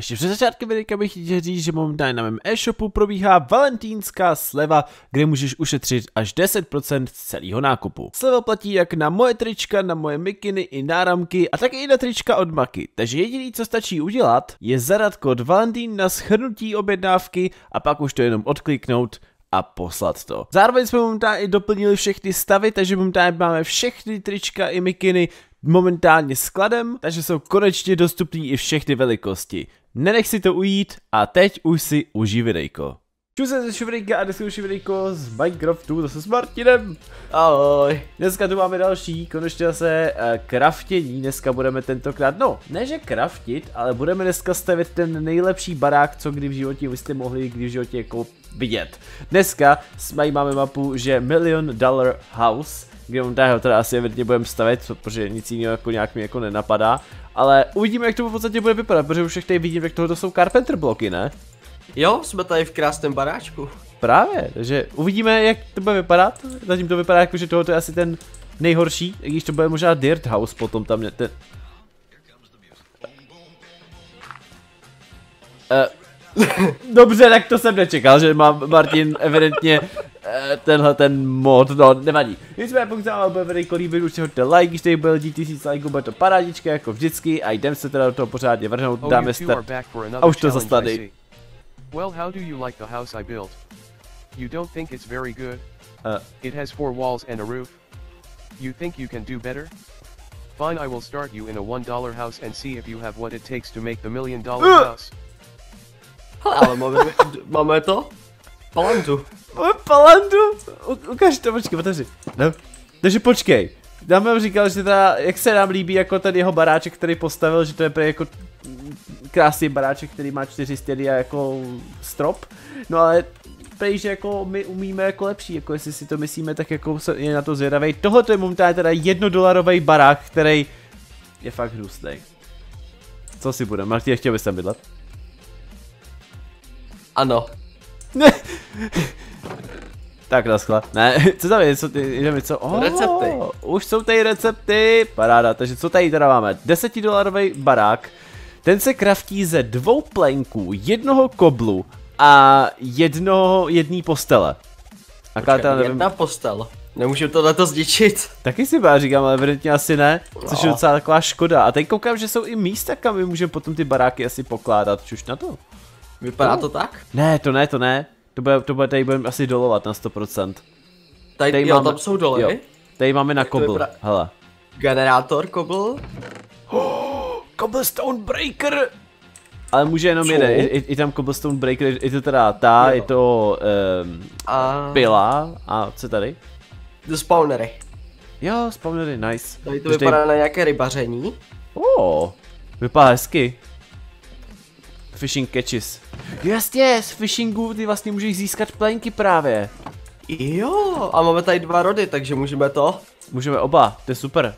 Ještě před začátkem videa bych chtěl říct, že momentálně na mém e-shopu probíhá valentínská sleva, kde můžeš ušetřit až 10% celého nákupu. Sleva platí jak na moje trička, na moje mikiny i náramky a také i na trička od Maki. Takže jediné, co stačí udělat, je zadat kód Valentín na shrnutí objednávky a pak už to jenom odkliknout a poslat to. Zároveň jsme momentálně doplnili všechny stavy, takže momentálně máme všechny trička i mikiny momentálně skladem, takže jsou konečně dostupný i všechny velikosti. Nenech si to ujít a teď už si užij videjko. Čusem ze Šuvrejka a dneska už videjko z Minecraftu zase s Martinem. Ahoj. Dneska tu máme další, konečně zase kraftění. Dneska budeme tentokrát, no, ne že kraftit, ale budeme dneska stavět ten nejlepší barák, co kdy v životě vy jste mohli, kdy v životě jako vidět. Dneska máme mapu, že Million Dollar House, kde ho teda asi evidentně budeme stavět, protože nic jiného jako nějak mi jako nenapadá, ale uvidíme, jak to v podstatě bude vypadat, protože už tady vidím, jak tohoto jsou Carpenter bloky, ne? Jo, jsme tady v krásném baráčku. Právě, takže uvidíme, jak to bude vypadat. Zatím to vypadá jako, že tohoto je asi ten nejhorší, i když to bude možná Dirt House potom tam ten... Dobře, tak to jsem nečekal, že má Martin evidentně tenhle ten mod, no nevadí. Nicméně pokud se vám bude videjko líbit, už si hoďte like, když tady bude lidi 1000 likeů, bude to parádička jako vždycky a jdem se teda do toho pořádně vrhnout, dáme start a už to zastaví. Well, how do you like the house I built? You don't think it's very good? It has 4 walls and a roof. You think you can do better? Fine, I will start you in a $1 house and see if you have what it takes to make the $1 million house. Ale máme to? Palandu. Máme palandu? Ukaž to, počkej, otevři. No. Takže počkej. Já vám říkal, že teda, jak se nám líbí jako ten jeho baráček, který postavil, že to je jako krásný baráček, který má 4 stěny a jako strop. No ale prej, že jako my umíme jako lepší, jako jestli si to myslíme, tak jako je na to zvědavej. Tohle je momentálně teda $1 barák, který je fakt hnusný. Co si budeme? Martin, chtěl bys tam bydlet? Ano. Tak naschle. Ne, co tam je, co ty, co? Oh, recepty. Už jsou tady recepty, paráda, takže co tady teda máme? $10 barák, ten se kraftí ze 2 plenků, 1 koblu a jedné postele. A počkej, teda nevím... Jedna postel, nemůžu tohleto zničit. Taky si bá říkám, ale evidentně asi ne, což je docela taková škoda. A teď koukám, že jsou i místa, kam my můžeme potom ty baráky asi pokládat, čuž na to. Vypadá to tak? Ne, to ne, to ne. To bude tady budeme asi dolovat na 100%. Tady jo, máme, tam jsou dolevy. Jo, tady máme na kobl, hele. Generátor kobl. Oh, Cobblestone Breaker! Ale může jenom jeden, je tam Cobblestone Breaker, je to teda ta, jo. Je to pila a co tady? Spawnery. Jo, spawnery, nice. Tady to Tož vypadá tady... na nějaké rybaření. Oh, vypadá hezky. Fishing catches. Jasně, z fishingu ty vlastně můžeš získat plenky právě. Jo, a máme tady 2 rody, takže můžeme to. Můžeme oba, to je super.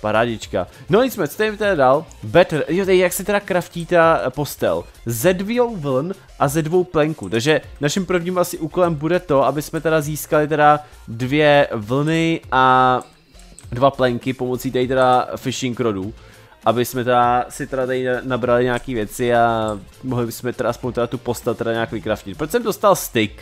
Parádička. No nicméně, co tady teda dal? Better, jo, tady jak se teda kraftí ta postel. Ze 2 vln a ze 2 plenků, takže naším prvním asi úkolem bude to, aby jsme teda získali teda 2 vlny a 2 plenky pomocí tady teda fishing rodů. Aby jsme teda si teda tady nabrali nějaký věci a mohli bychom teda aspoň teda tu postel teda nějak vykraftit. Proč jsem dostal stick?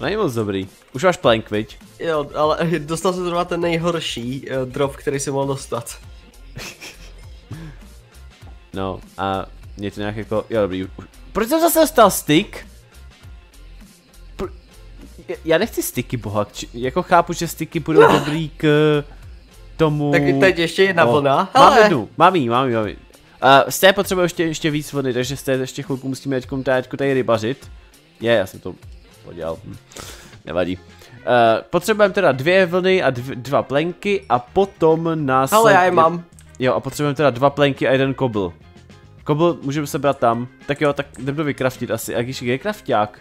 Není moc dobrý. Už máš plank, viď? Jo, ale dostal jsem zrovna ten nejhorší drop, který jsem mohl dostat. No a mě to nějak jako, jo dobrý. Proč jsem zase dostal stick? Já nechci sticky, boha, jako chápu, že sticky budou dobrý k... Tomu... Tak teď ještě jedna vlna. Mám jednu, mám jí. Z té potřebuje ještě víc vlny, takže z té ještě chvilku musíme teďkom tady rybařit. Já jsem to podělal. Nevadí. Potřebujeme teda 2 vlny a 2 plenky a potom nás... Ale já je mám. Jo, a potřebujeme teda 2 plenky a 1 kobl. Kobl můžeme sebrat tam. Tak jo, tak jdem to vykraftit asi. A když je krafťák?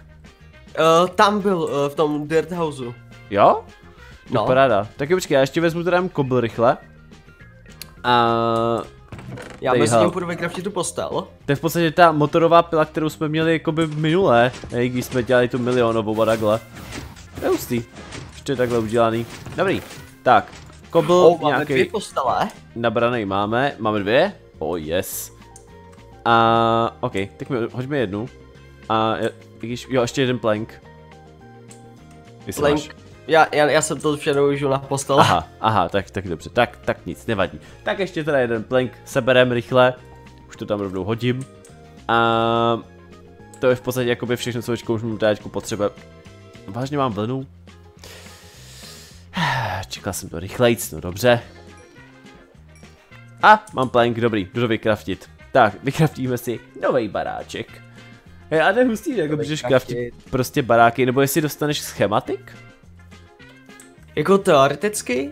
Tam byl, v tom Dirt Houseu. Jo? No. Paráda. Tak jo, počkej, já ještě vezmu teda kobl rychle. A... Já mezi tím půjdu vykraftit tu postel. To je v podstatě ta motorová pila, kterou jsme měli jakoby minulé, když jsme dělali tu milionovou a takhle. To je hustý. Ještě takhle udělaný. Dobrý. Tak, kobl nějaký. Máme 2 postele. Nabranej máme. Máme 2? Oh yes. A ok, tak mi hoďme jednu. A jo, ještě jeden plank. Plank. Já jsem to vše užil na postel. Aha, aha, tak dobře, tak nic, nevadí. Tak ještě teda jeden plank seberem rychle. Už to tam rovnou hodím. A to je v podstatě jakoby všechno, co už mám dáčku potřeba. Vážně mám vlnu. Čekal jsem to rychlejc, no dobře. A mám plank, dobrý, jdu to vykraftit. Tak, vykraftíme si nový baráček. Hej, a to je hustý, jako můžeš kraftit prostě baráky, nebo jestli dostaneš schematik? Jako teoreticky?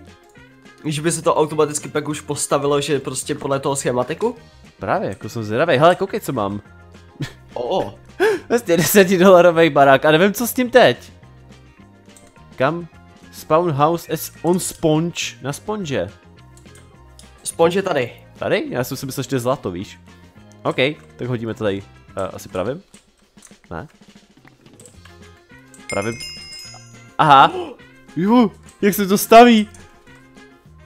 Když by se to automaticky pak už postavilo, že prostě podle toho schematiku? Právě, jako jsem zvědavej, hele, koukej, co mám. O. Vlastně $10 barák a nevím, co s tím teď. Kam? Spawn house is on sponge, na sponge. Sponge je tady. Tady? Já jsem si myslel, že je zlato, víš. OK, tak hodíme to tady. Asi pravím? Ne? Pravím. Aha. Juhu, jak se to staví?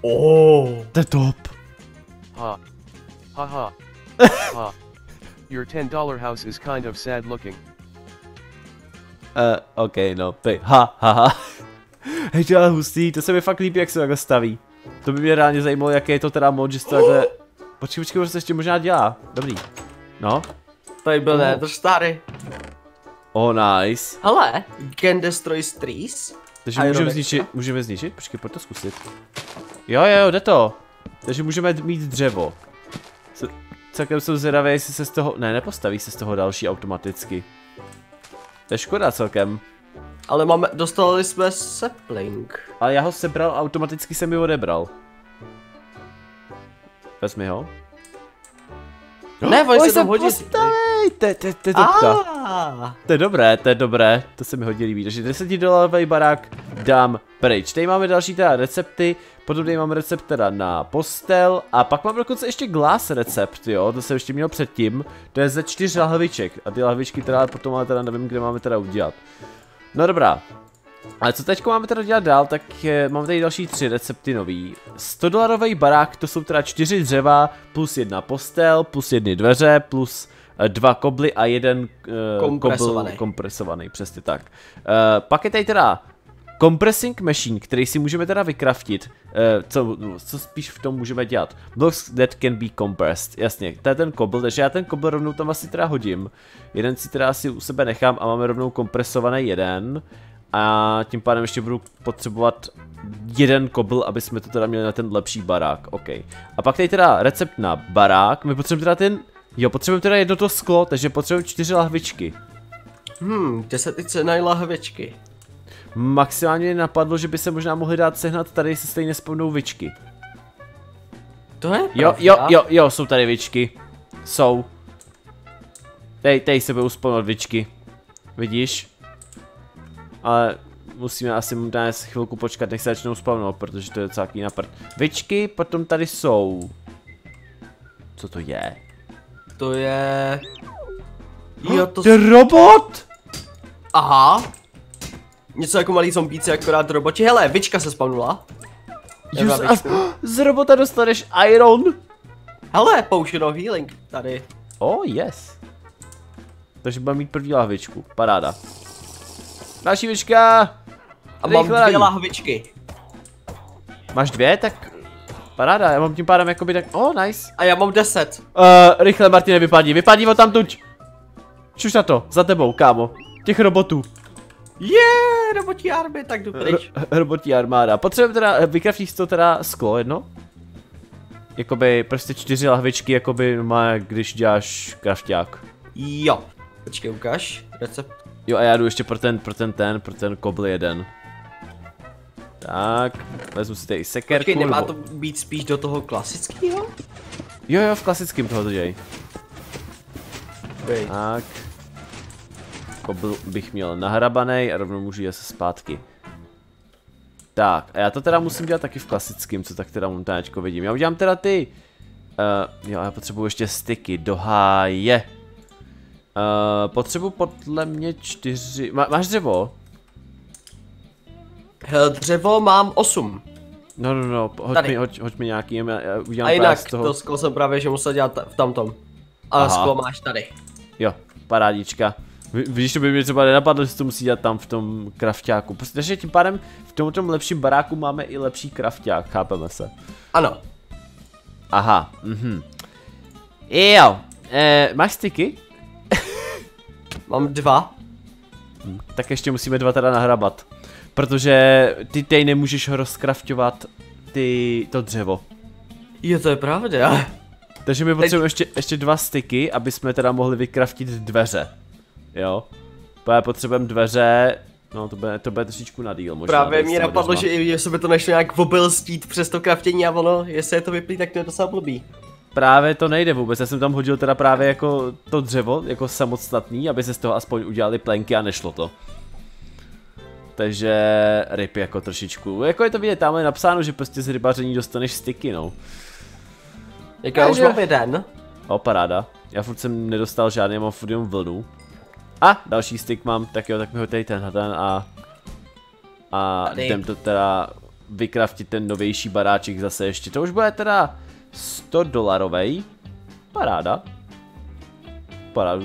Oh, to je top. Ha. Haha. Ha. Your $10 house is kind of sad looking. OK, no. Ha, ha, ha. Hej, to je hustý, to se mi fakt líbí, jak se takhle staví. To by mě reálně zajímalo, jaký je to teda mod, že se to takhle... Počkej, se ještě možná dělá. Dobrý. No. Tady byl nedrž starý. Oh, nice. Hele, can destroy trees. Takže můžeme zničit? Počkej, pojď to zkusit. Jo, jde to. Takže můžeme mít dřevo. Celkem jsou zvědavé, jestli se z toho... Ne, nepostaví se z toho další automaticky. To je škoda celkem. Ale máme, dostali jsme sapling. Ale já ho sebral, automaticky jsem ho odebral. Vezmi ho. Ne, oni se tam hodí. To je dobré, to je dobré. To se mi hodně líbí. Takže $10 barák dám pryč. Tady máme další teda recepty. Potom tady mám recept teda na postel. A pak mám dokonce ještě glass recept, jo. To jsem ještě měl předtím. To je ze 4 lahviček. A ty lahvičky teda potom ale teda nevím, kde máme teda udělat. No dobrá. Ale co teď máme teda dělat dál, tak mám tady další 3 recepty nový. $100 barák, to jsou teda 4 dřeva, plus 1 postel, plus 1 dveře, plus 2 kobly a 1 kompresovaný, přesně tak. Pak je tady teda compressing machine, který si můžeme teda vykraftit. Co spíš v tom můžeme dělat? Blocks that can be compressed, jasně, to je ten kobl, takže já ten kobl rovnou tam asi teda hodím. Jeden si teda asi u sebe nechám a máme rovnou kompresovaný jeden. A tím pádem ještě budu potřebovat 1 kobl, aby jsme to teda měli na ten lepší barák, OK. A pak tady teda recept na barák, my potřebujeme teda potřebujeme teda jedno to sklo, takže potřebujeme 4 lahvičky. Kde se ty cenají lahvičky? Maximálně napadlo, že by se možná mohli dát sehnat tady, jestli stejně spomnou vičky. To je pravda. Jo, jsou tady vičky. Jsou. Tady se budou spomnout vičky. Vidíš? Ale musíme asi dnes chvilku počkat, než se začnou spavnout, protože to je docela na prd. Vičky potom tady jsou. Co to je? To je... Jo, to je robot! Aha. Něco jako malý zombíci, akorát roboti. Hele, vička se spavnula. Z robota dostaneš iron. Hele, potion of healing tady. Oh, yes. Takže budeme mít první lahvičku, paráda. Další vička! A mám 2 lahvičky. Máš 2? Tak paráda, já mám tím pádem jakoby tak... Oh, nice. A já mám 10. Rychle, Martine, vypadni ho tam tuď. Čuš na to, za tebou, kámo. Těch robotů. Robotí army, tak jdu pryč. Robotí armáda. Potřebujeme teda, vykraftíš to teda sklo jedno? Jakoby prostě 4 lahvičky, jakoby má, když děláš krafťák. Jo. Počkej, ukáž recept. Jo, a já jdu ještě pro ten kobl jeden. Tak, vezmu si tady sekerku. Počkej, nemá to být spíš do toho klasického? Jo, v klasickém toho to děj. Tak. Kobl bych měl nahrabanej a rovnou můžu jít zpátky. Tak, a já to teda musím dělat taky v klasickém, co tak teda montánečko vidím. Já udělám teda ty. Já potřebuju ještě styky, do háje. Potřebuji podle mě 4. Máš dřevo? Hele, dřevo mám 8. No, hoď mi nějaký, já udělám. A jinak z toho... to sklo jsem právě, že musel dělat v tamtom. a sklo máš tady. Jo, parádička. Vidíš, to by mě třeba nenapadlo, že to musí dělat tam v tom krafťáku. Protože tím pádem v tom lepším baráku máme i lepší krafťák, chápeme se. Ano. Aha, mhm. Jo, máš sticky? Mám 2. Tak ještě musíme 2 teda nahrabat. Protože ty teď nemůžeš rozkrafťovat to dřevo. Jo, to je pravda. Takže my potřebujeme ještě 2 sticky, aby jsme teda mohli vykraftit dveře. Jo, potřebujeme dveře, no to bude trošičku na díl možná. Právě mi napadlo, že jestli by to nešlo nějak obilstít přes to kraftění a ono, jestli je to vyplý, tak to je docela blbý. Právě to nejde vůbec, já jsem tam hodil teda právě jako to dřevo, jako samostatný, aby se z toho aspoň udělali plenky a nešlo to. Takže ryb jako trošičku, jako je to vidět, tam je napsáno, že prostě z rybaření dostaneš sticky, no. Já už mám 1. O, paráda, já furt jsem nedostal žádný, já mám furt jenom vlnu. A další stick mám, tak jo, tak mi ho tady ten a jdem to teda vykraftit ten novější baráček zase ještě. To už bude teda $100. Paráda. Paráda,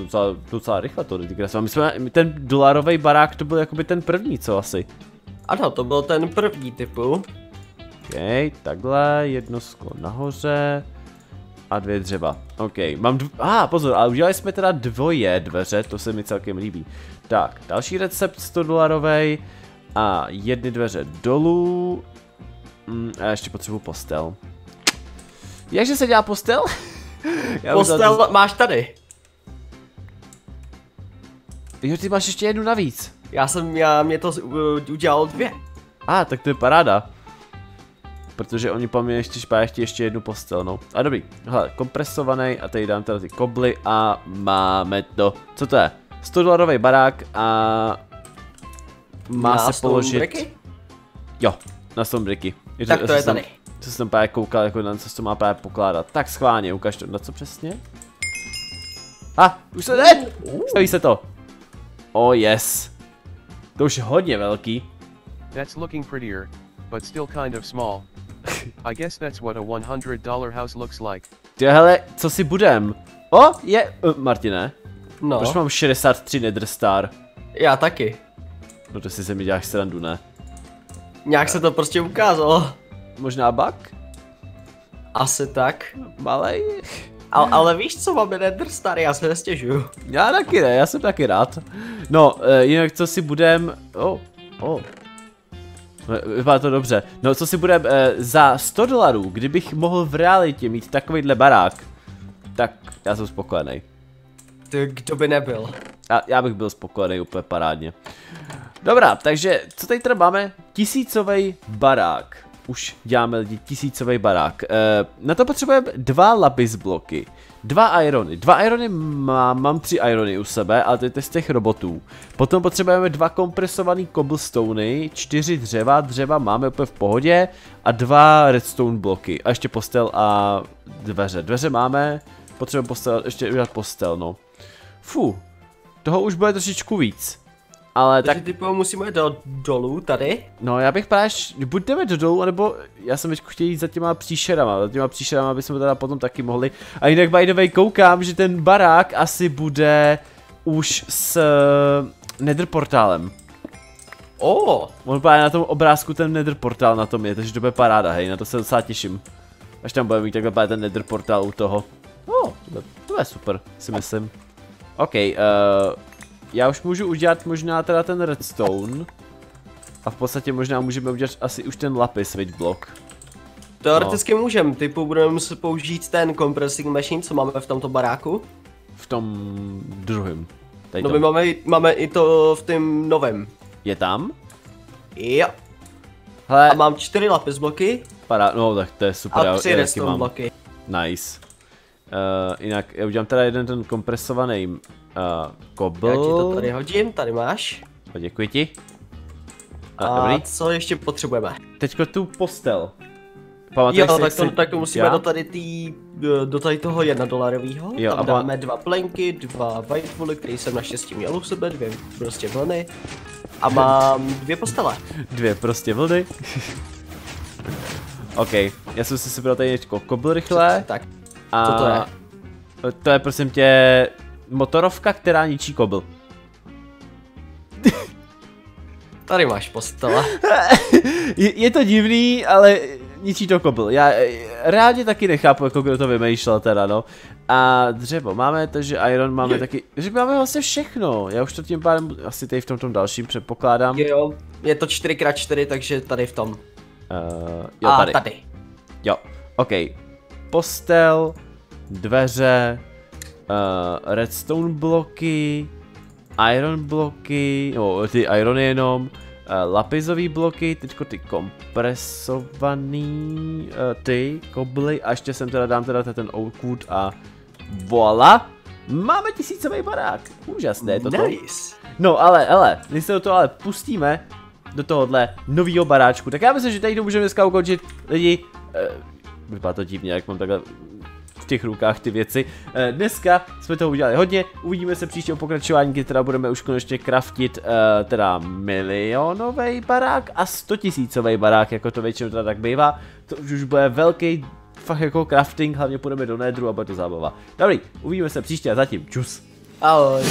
docela rychle to vykraftit. My jsme, ten dolarový barák to byl jakoby ten první, co asi? Ano, to byl ten první typu. Okej, takhle, jedno sklo nahoře. A 2 dřeva, ok, mám pozor, ale udělali jsme teda 2 dveře, to se mi celkem líbí. Tak, další recept $100 a 1 dveře dolů. A ještě potřebuji postel. Jakže se dělá postel? Postel máš tady. Jo, ty máš ještě jednu navíc. Mě to udělalo 2. Tak to je paráda. Protože oni po mně ještě jednu postel, no. A dobrý, hele, kompresovaný a tady dám teda ty kobly a máme to. Co to je? $100 barák a má se položit. Briky? Jo, na stone briky. Tak to je tady. Co jsem právě koukal, jako na co se to má právě pokládat. Tak schválně, ukáž to, na co přesně? Už se jde! Staví se to. Oh yes. To už je hodně velký. That's looking prettier. But still kind of small. I guess that's what a $100 house looks like. Ty hele, co si budem? Je Martine. No. Proč mám 63 Nether Star? Já taky. No to si se mi děláš srandu, ne? Nějak se to prostě ukázalo. Možná bug? Asi tak. Malej. Ale víš co, máme Nether Star, já se nestěžuju. Já taky ne, já jsem taky rád. No, jinak co si budem... Vypadá to dobře. No co si bude za $100, kdybych mohl v realitě mít takovýhle barák, tak já jsem spokojený. Kdo by nebyl? Já bych byl spokojený úplně parádně. Dobrá, takže co tady teda máme? Tisícový barák. Už děláme lidi tisícový barák. Na to potřebujeme 2 lapis bloky. 2 irony. 2 irony mám 3 irony u sebe, ale to je z těch robotů. Potom potřebujeme 2 kompresované cobblestony, 4 dřeva máme úplně v pohodě a 2 redstone bloky. A ještě postel a dveře. Dveře máme, potřebujeme postel, ještě udělat postel, no. Toho už bude trošičku víc. Ale takže tak... Takže musíme jít dolů tady? No já bych právě, buď jdeme do dolů, anebo já jsem teď chtěl jít za těma příšerama, aby jsme teda potom taky mohli. A jinak by the way koukám, že ten barák asi bude už s nether portálem. On právě na tom obrázku ten nether portál na tom je, takže to bude paráda, hej, na to se docela těším. Až tam budeme mít takhle právě ten nether portál u toho. To je super, si myslím. Já už můžu udělat možná teda ten redstone. A v podstatě možná můžeme udělat asi už ten lapis, viď, blok. Teoreticky můžeme, typu budeme muset použít ten compressing machine, co máme v tomto baráku. V tom druhém. No my máme i to v tom novém. Je tam? Jo. Hele. A mám 4 lapis bloky. Tak to je super. A 3 redstone bloky. Nice. Jinak já udělám teda jeden ten kompresovaný kobl. Já ti to tady hodím, tady máš. Děkuji ti. A co ještě potřebujeme? Teďko tu postel. Pamatuješ si, tak to musíme do tady toho $1. Tam dáme 2 plenky, 2 white wool, který jsem naštěstí měl u sebe, 2 prostě vlny. A mám 2 postele. 2 prostě vlny. Já jsem si sebral tady něčko kobl rychle. Tak. A... Co to je? To je prosím tě motorovka, která ničí kobl. Tady máš postava. Je to divný, ale ničí to kobl. Já reálně taky nechápu, jako kdo to vymýšlel teda, no. A dřevo máme, takže iron máme taky. Že máme vlastně všechno. Já už to tím pádem asi tady v tom dalším předpokládám. Jo, je to 4×4, takže tady v tom. Jo, a tady. Jo, ok. Postel, dveře, redstone bloky, iron bloky, no ty irony jenom, lapizový bloky, teďko ty kompresovaný, ty kobly a ještě sem teda dám teda ten oakwood a voila, máme 1000ový barák, úžasné je toto. Nice. No ale, když se do toho ale pustíme, do tohohle novýho baráčku, tak já myslím, že tady to můžeme dneska ukončit, lidi, vypadá to divně, jak mám takhle v těch rukách ty věci. Dneska jsme toho udělali hodně, uvidíme se příštího pokračování, kdy teda budeme už konečně craftit teda 1 milionový barák a 100 000ový barák, jako to většinou teda tak bývá. To už bude velký fakt jako crafting, hlavně půjdeme do nedru a bude to zábava. Dobrý, uvidíme se příště a zatím, čus. Ahoj.